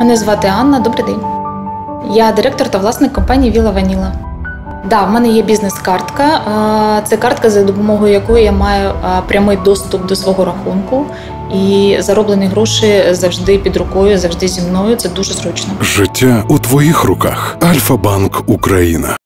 Мене звати Анна, добрий день. Я директор та власник компанії «Віла Ваніла». Так, в мене є бізнес-картка. Це картка, за допомогою якої я маю прямий доступ до свого рахунку. І зароблені гроші завжди під рукою, завжди зі мною. Це дуже зручно. Життя у твоїх руках. Альфа-Банк Україна.